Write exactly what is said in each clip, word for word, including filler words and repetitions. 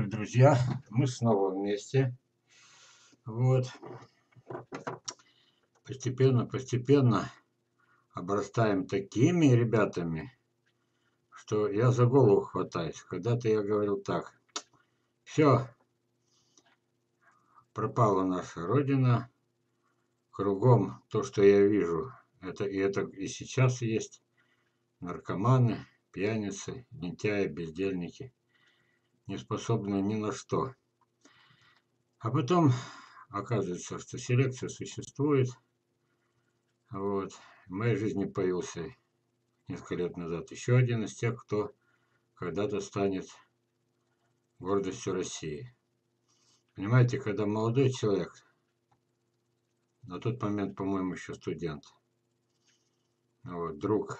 Приветствую, друзья! Мы снова вместе. Вот. Постепенно, постепенно обрастаем такими ребятами, что я за голову хватаюсь. Когда-то я говорил так. Все. Пропала наша Родина. Кругом то, что я вижу, это и, это, и сейчас есть. Наркоманы, пьяницы, лентяи, бездельники. Не способны ни на что. А потом оказывается, что селекция существует. Вот. В моей жизни появился несколько лет назад еще один из тех, кто когда-то станет гордостью России. Понимаете, когда молодой человек, на тот момент, по-моему, еще студент, вот, друг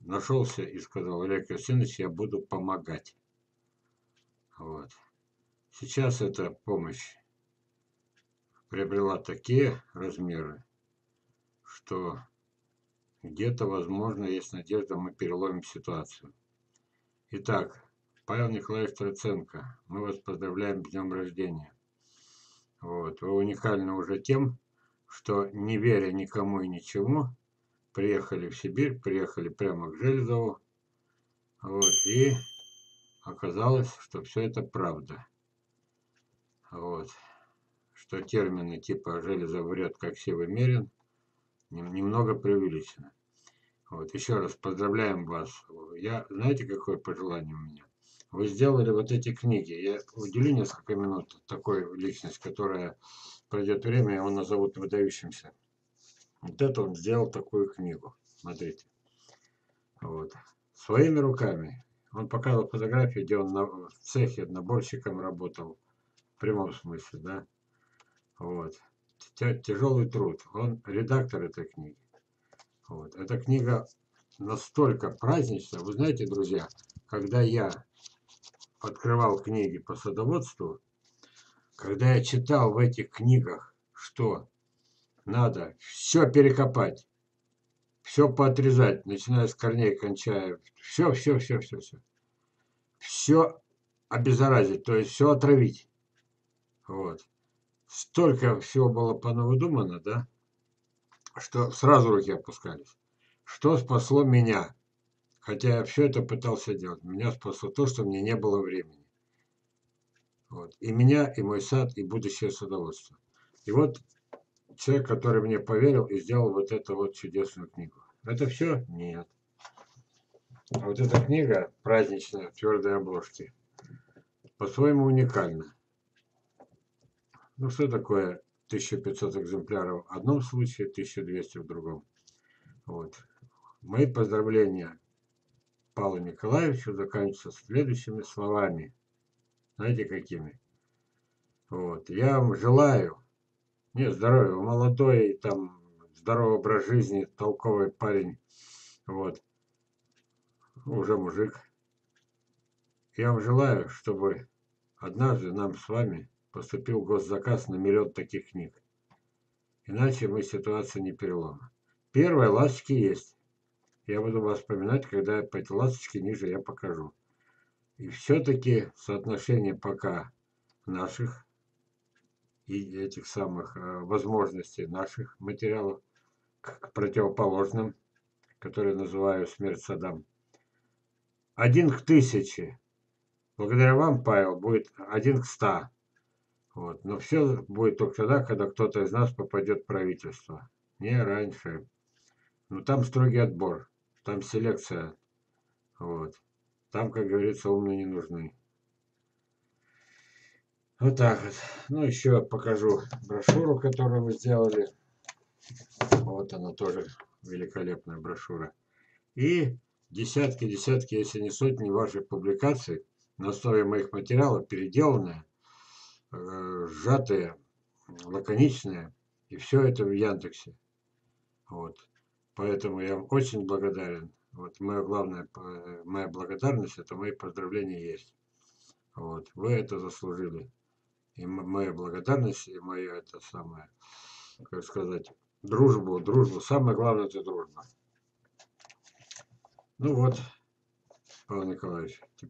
нашелся и сказал: Олег Алексеевич, я буду помогать. Вот. Сейчас эта помощь приобрела такие размеры, что где-то, возможно, есть надежда, мы переломим ситуацию. Итак, Павел Николаевич Троценко, мы вас поздравляем с днем рождения. Вот. Вы уникальны уже тем, что, не веря никому и ничему, приехали в Сибирь, приехали прямо к Железову. Вот, и оказалось, что все это правда. Вот. Что термины типа «Железов врет, как сивый мерин» немного преувеличены. Вот. Еще раз поздравляем вас. Я, знаете, какое пожелание у меня? Вы сделали вот эти книги. Я уделю несколько минут такой личности, которая пройдет время, его назовут выдающимся. Вот это он сделал такую книгу. Смотрите. Вот. Своими руками. Он показывал фотографии, где он в цехе наборщиком работал. В прямом смысле, да. Вот. Тяжелый труд. Он редактор этой книги. Вот. Эта книга настолько праздничная. Вы знаете, друзья, когда я открывал книги по садоводству, когда я читал в этих книгах, что надо все перекопать, все поотрезать, начиная с корней, кончая, все, все, все, все, все. Все обеззаразить, то есть все отравить. Вот. Столько всего было понавыдумано, да, что сразу руки опускались. Что спасло меня? Хотя я все это пытался делать. Меня спасло то, что мне не было времени. Вот. И меня, и мой сад, и будущее садоводство. И вот человек, который мне поверил и сделал вот эту вот чудесную книгу. Это все? Нет. Вот эта книга праздничная, в твердой обложке, по-своему уникальна. Ну что такое тысяча пятьсот экземпляров в одном случае, тысяча двести в другом. Вот. Мои поздравления Павлу Николаевичу заканчиваются следующими словами. Знаете, какими? Вот. Я вам желаю... Нет, здоровья, молодой, там, здоровый образ жизни, толковый парень, вот, уже мужик. Я вам желаю, чтобы однажды нам с вами поступил госзаказ на миллион таких книг. Иначе мы ситуацию не переломим. Первые ласточки есть. Я буду вас вспоминать, когда по этой ласточке ниже я покажу. И все-таки соотношение пока наших и этих самых э, возможностей наших материалов к противоположным, которые называю «Смерть садам». Один к тысяче. Благодаря вам, Павел, будет один к ста. Вот. Но все будет только тогда, когда кто-то из нас попадет в правительство. Не раньше. Но там строгий отбор. Там селекция. Вот. Там, как говорится, умные не нужны. Вот так вот. Ну, еще покажу брошюру, которую вы сделали. Вот она тоже великолепная брошюра. И десятки-десятки, если не сотни ваших публикаций на основе моих материалов, переделанные, сжатые, лаконичные. И все это в Яндексе. Вот. Поэтому я вам очень благодарен. Вот моя главная, моя благодарность, это мои поздравления есть. Вот. Вы это заслужили. И моя благодарность, и мою, это самое, как сказать, дружбу, дружбу. Самое главное, это дружба. Ну вот, Павел Николаевич, теперь...